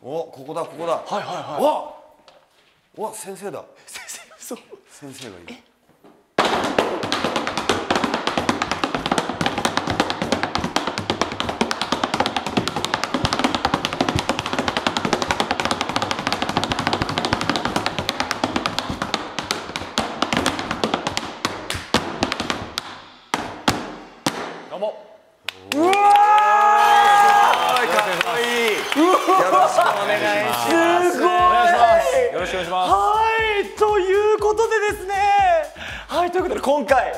お、ここだ、ここだ。はいはいはい。わっ、先生だ。先生、そう。先生がいる。今回、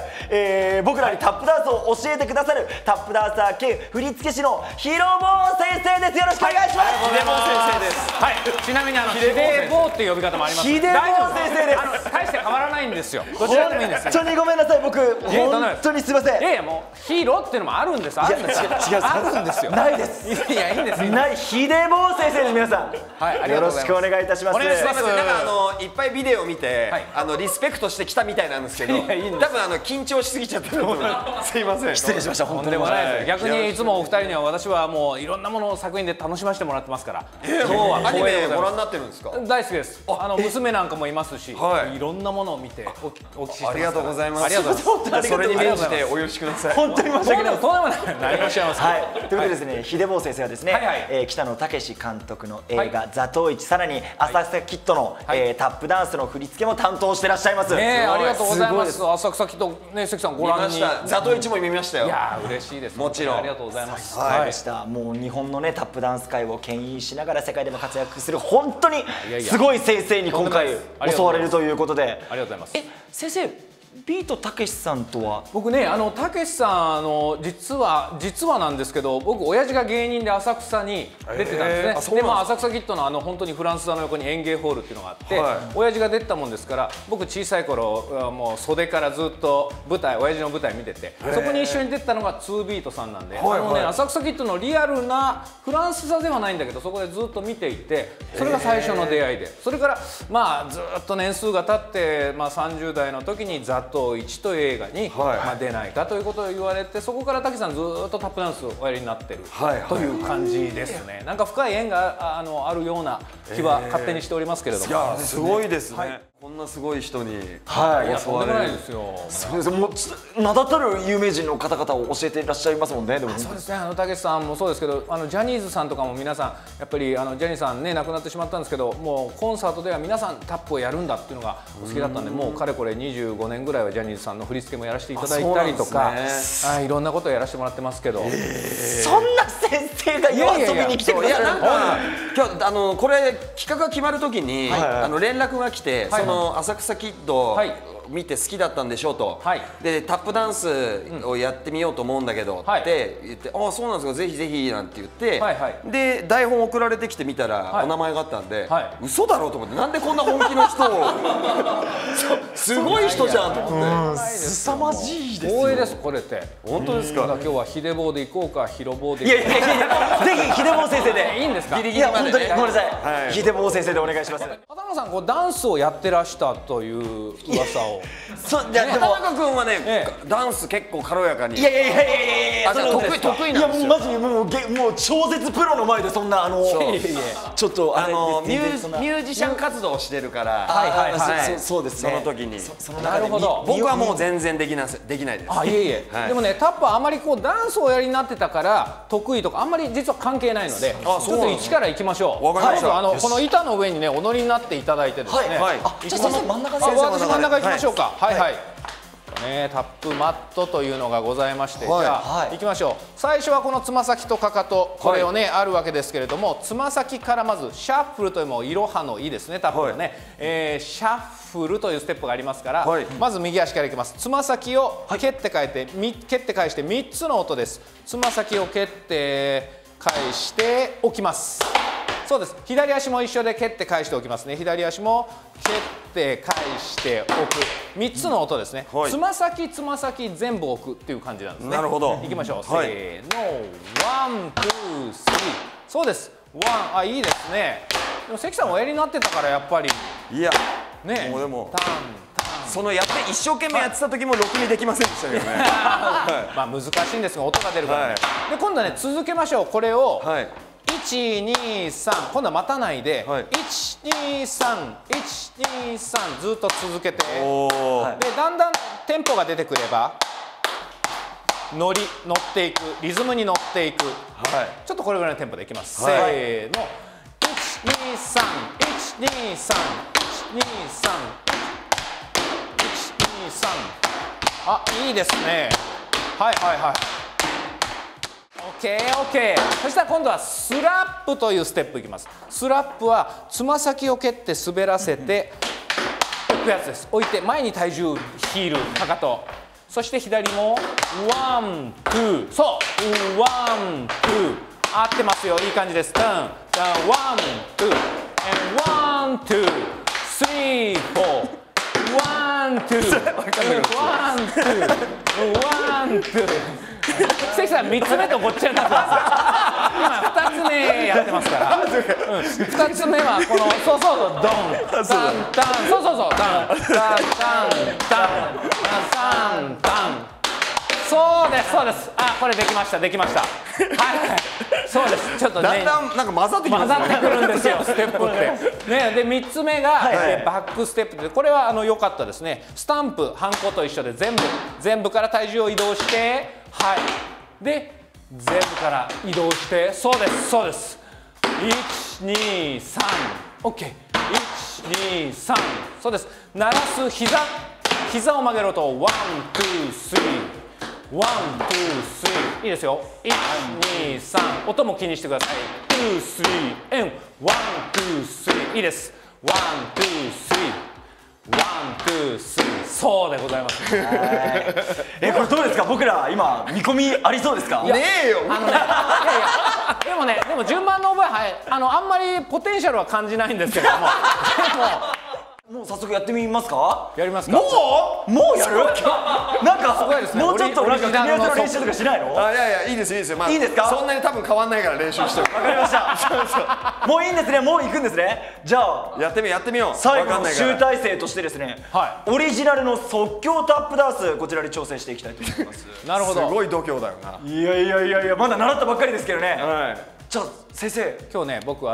僕らにタップダンスを教えてくださるタップダンサー兼振付師のひろぼう先生です。よろしくお願いします。ひでぼう先生です。はい。ちなみにひでぼうっていう呼び方もあります。ひでぼう先生です。大して変わらないんですよ。どちらでもいいんです。本当にごめんなさい。僕本当にすみません。いやいやもうヒロっていうのもあるんです。あるんです。違う。あるんですよ。ないです。いやいいんです。ないひでぼう先生です皆さん。はい。よろしくお願いいたします。お願いします。なんかいっぱいビデオ見てリスペクトしてきたみたいなんですけど。多分緊張しすぎちゃったと思うのですいません失礼しました。本当に逆にいつもお二人には私はもういろんなものを作品で楽しませてもらってますから。アニメご覧になってるんですか？大好きです。娘なんかもいますしいろんなものを見てお聞きしてます。ありがとうございます。ありがとうございます。それに免じてお許しください。本当に申し訳ない。とんでもない。何をおっしゃいますか。ということでですね、ひでぼう先生はですね北野武監督の映画「座頭市」さらに「浅草キッド」のタップダンスの振り付けも担当してらっしゃいます。ありがとうございます。浅草キッドね、関さんご覧にザトウイチも見ましたよ。いや嬉しいです。もちろんありがとうございます。はいでした。もう日本のねタップダンス界を牽引しながら世界でも活躍する本当にすごい先生に今回教われるということで。ありがとうございます。先生。ビートたけしさんとは僕ねたけしさん実はなんですけど僕親父が芸人で浅草に出てたんですね。でまあ浅草キッドの本当にフランス座の横に演芸ホールっていうのがあって、はい、親父が出てたもんですから僕小さい頃もう袖からずっと親父の舞台見ててそこに一緒に出てたのが2ビートさんなんで、浅草キッドのリアルなフランス座ではないんだけどそこでずっと見ていてそれが最初の出会いでそれからまあずっと年数が経って、まあ、30代の時に座頭市という映画に出ないかということを言われてそこからたけしさんずっとタップダンスをおやりになってるという感じですね。なんか深い縁があるような気は勝手にしておりますけれども。いやすごいですね。こんなすごい人に教われるんですよ。もう名だたる有名人の方々を教えていらっしゃいますもんね。そうですね。たけしさんもそうですけどジャニーズさんとかも皆さんやっぱりジャニーさんね亡くなってしまったんですけどもうコンサートでは皆さんタップをやるんだっていうのがお好きだったんでもうかれこれ25年ぐらいはジャニーズさんの振り付けもやらせていただいたりとかいろんなことをやらせてもらってますけど。そんな先生が夜遊びに来てくれるなんか今日これ企画が決まるときに連絡が来てその浅草キッド見て好きだったんでしょうと、でタップダンスをやってみようと思うんだけどって言って、ああそうなんですかぜひぜひなんて言って、で台本送られてきてみたらお名前があったんで、嘘だろうと思ってなんでこんな本気の人をすごい人じゃんと思って、凄まじいです。光栄ですこれって。本当ですか。今日はひでぼうで行こうかひろぼうで。いやいやいやぜひひでぼう先生でいいんですか。いや本当にごめんなさいひでぼう先生でお願いします。畑中さんこうダンスをやってらしたという噂を。そうじゃあでも畑中君はねダンス結構軽やかに。いやいやいやいや。得意なんですよ。いやマジもう超絶プロの前でそんなちょっとミュージシャン活動してるから。はいはいはい。そうですね。その時に。なるほど。僕はもう全然できないです。あいえいえ。でもねタップはあまりこうダンスをおやりになってたから得意とかあんまり実は関係ないのでちょっと一からいきましょう。わかりました。この板の上にねお乗りになっていただいてですね。じゃあ先生真ん中先生私真ん中いきましょう。はいはいタップマットというのがございましてじゃあいきましょう。最初はこのつま先とかかとこれをねあるわけですけれどもつま先からまずシャッフルというもいろはのいですねタップのねシャッフルというステップがありますからまず右足からいきます。つま先を蹴って返して3つの音です。つま先を蹴って返しておきます。そうです左足も一緒で蹴って返しておきますね。左足も蹴って返しておく3つの音ですね。つま先つま先全部置くっていう感じなんですね。なるほどいきましょうせーのワンツースリーそうですワンあいいですね。でも関さんおやりになってたからやっぱりいやねもうでもそのやって一生懸命やってた時もろくにできませんでしたけどね。まあ難しいんですが音が出るからね。で今度はね続けましょう。これを123、今度は待たないで、はい、123、123ずっと続けて、でだんだんテンポが出てくれば乗っていく、リズムに乗っていく、はい、ちょっとこれぐらいのテンポでいきます、はい、せーの、123、123、123、123、あ、いいですね、はいはいはい、OK、そしたら今度はスラップというステップいきます。スラップはつま先を蹴って滑らせて置くやつです。置いて前に体重、ヒール、かかと、そして左もワン、ツー、そうワン、ツー、合ってますよ、いい感じです。ターン、ターン、ワン、ツー、ワン、ツー、スリー、フォー、ワン、ツー、ワン、ツー、ワン、ツー。関さん3つ目とごっちゃになってます今2つ目やってますから、うん、2つ目はこのそうそうそうドンタンタンそうそうそうタンタンタンタンタンタンそうですそうです、あ、これできましたできました、はいそうです、ちょっとねだんだんなんか混ざってきますね、混ざってくるんですよステップってね。で3つ目が、はい、バックステップで、これは良かったですね。スタンプ、ハンコと一緒で全部から体重を移動して、はい、で全部から移動して、そうですそうです、 123 OK、 123そうです、鳴らす膝を曲げる音、1 2 3 1 2 3いいですよ、123音も気にしてください、2 3 and 1 2 3いいです、1 2 3ワン、ツー、スリー、そうでございます。これどうですか、僕ら今見込みありそうですか。ねえよ。でも順番の覚え、はい、あんまりポテンシャルは感じないんですけども。もう早速やってみますか。やりますか。もうやる。なんかすごいですね。もうちょっとなんか組み合わせの練習とかしないの。あ、いやいや、いいですいいですよ。いいですか。そんなに多分変わんないから練習してる。わかりました。もういいんですね。もう行くんですね。じゃあやってみよう。最後の集大成としてですね、オリジナルの即興タップダンス、こちらで挑戦していきたいと思います。なるほど。すごい度胸だよな。いやいやいやいや、まだ習ったばっかりですけどね。じゃあ先生、今日ね、僕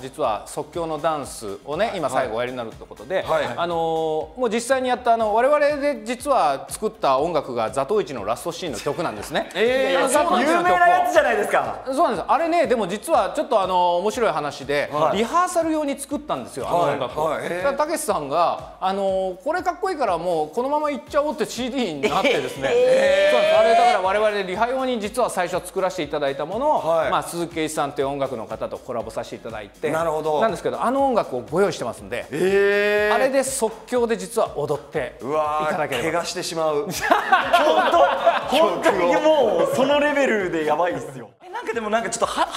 実は即興のダンスをね、今最後おやりになるってことで、もう実際にやった我々で実は作った音楽がザトウイチのラストシーンの曲なんですね。有名なやつじゃないですか。そうなんです。あれね、でも実はちょっと面白い話で、リハーサル用に作ったんですよ、音楽を。たけしさんがこれかっこいいからもうこのままいっちゃおうって CD になってですね、あれだから我々でリハ用に実は最初作らせていただいたものを、まあ鈴木圭一さんという音楽の方とコラボさせていただいて、なんですけど音楽をご用意してますんで、あれで即興で実は踊っていただければ。怪我してしまう。本当にもうそのレベルでやばいですよ。なんかでもなんかちょっと早い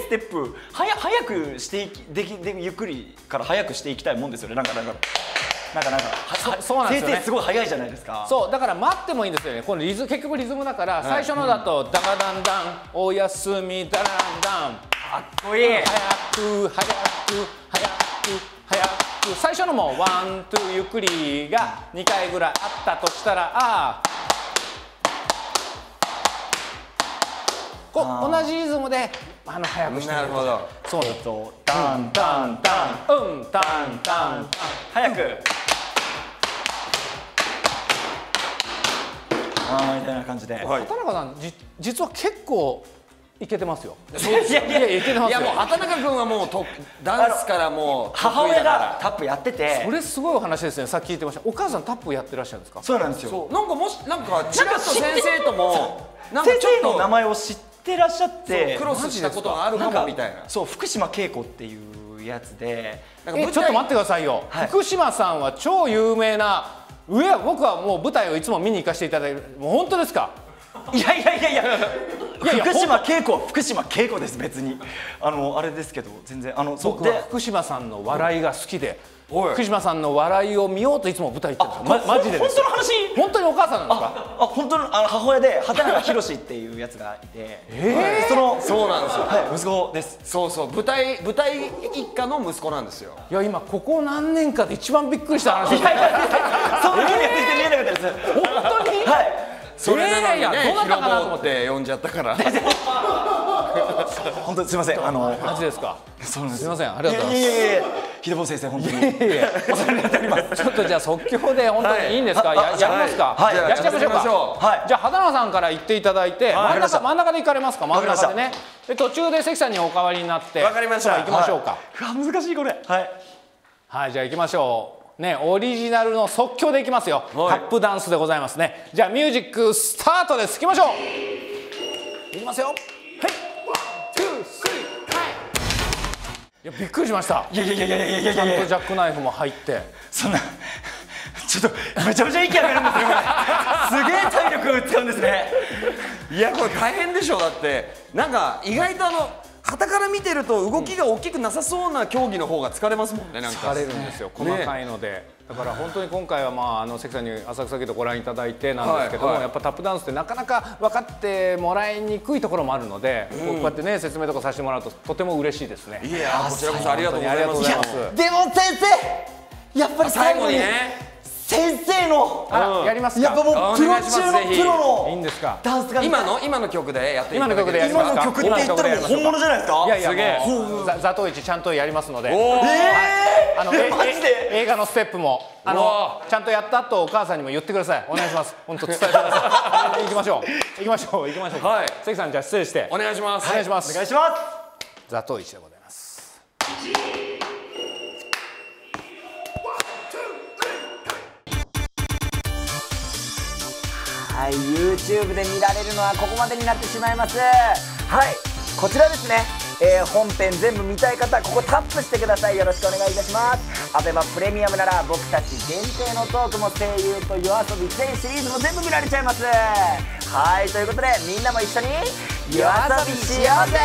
ステップ、早くしていきゆっくりから早くしていきたいもんですよね。先生すごい早いじゃないですか。そうだから待ってもいいんですよね。この結局リズムだから、最初のだとダガダンダン、おやすみダランダン、かっこいい。早く最初のもワンツーゆっくりが2回ぐらいあったとしたら、ああ同じリズムで速くしてる。そうだとダンダンダン、うんダンダン、速くみたいな感じで。畑中さん実は結構いけてますよ。いやもう畑中君はもうダンスからもう母親がタップやってて、それすごいお話ですね。さっき聞いてました。お母さんタップやってらっしゃるんですか。そうなんですよ。なんかもしなんかちらっと先生とも。先生の名前を知ってらっしゃってクロスしたことがあるかもみたいな。そう、福島恵子っていうやつで。ちょっと待ってくださいよ、福島さんは超有名な、僕はもう舞台をいつも見に行かせていただいて、もう本当ですか。いや福島恵子は福島恵子です。別にあれですけど、全然僕は福島さんの笑いが好きで、福島さんの笑いを見ようといつも舞台行ってるんですよ。マジで。本当の話。本当にお母さんなんですか。あ、本当の母親で畑中宏っていうやつがいて、そうなんですよ。はい、息子です。そうそう、舞台一家の息子なんですよ。いや今ここ何年かで一番びっくりした話。そんなにやって見えなかったです。本当に。はい。それなのにね、どなたかなと思って呼んじゃったから。本当すみません、マジですか。すみません、ありがとうございます。いえいえ、秀坊先生本当に。ちょっとじゃあ即興で本当にいいんですか。やりますか。やっちゃいましょうか。じゃあ畑野さんから言っていただいて、真ん中で行かれますか。真ん中でね。で途中で関さんにお代わりになって。わかりました。行きましょうか。難しいこれ。はい。はい、じゃあ行きましょう。ね、オリジナルの即興でいきますよ。タップダンスでございますね。じゃあミュージックスタートです。いきましょう。いきますよ。はい、1、2、3、はい。いや、びっくりしました。いやちゃんとジャックナイフも入って、そんなちょっとめちゃめちゃ息上がるんですよすげえ体力を使うんですねいやこれ大変でしょ。だってなんか意外と傍から見てると動きが大きくなさそうな競技の方が疲れますもんね。なんか疲れるんですよ、細かいので、ね、だから本当に今回は、関さんに浅草キッドご覧いただいてなんですけども、やっぱタップダンスってなかなか分かってもらいにくいところもあるので、こうやってね、説明とかさせてもらうととても嬉しいですね。いやこちらこそありがとうございます。でも先生、やっぱり最後に先生のやりますか。やっぱもうプロ中のプロのいいんですか。ダンスが今の曲でやっていただける。今の曲って言ったらもう本物じゃないですか。いやいや、すげえザトウイチちゃんとやりますので。マジで映画のステップもちゃんとやった後お母さんにも言ってください。お願いします。本当伝えてください。行きましょう。はい、関さんじゃあ失礼してお願いします。お願いします。ザトウイチでございます。はい、YouTube で見られるのはここまでになってしまいます。はい、こちらですね、本編全部見たい方、ここタップしてください。よろしくお願いいたします。ABEMA プレミアムなら僕たち限定のトークも声優と夜遊び全シリーズも全部見られちゃいます。はい、ということでみんなも一緒に夜遊びしようぜ。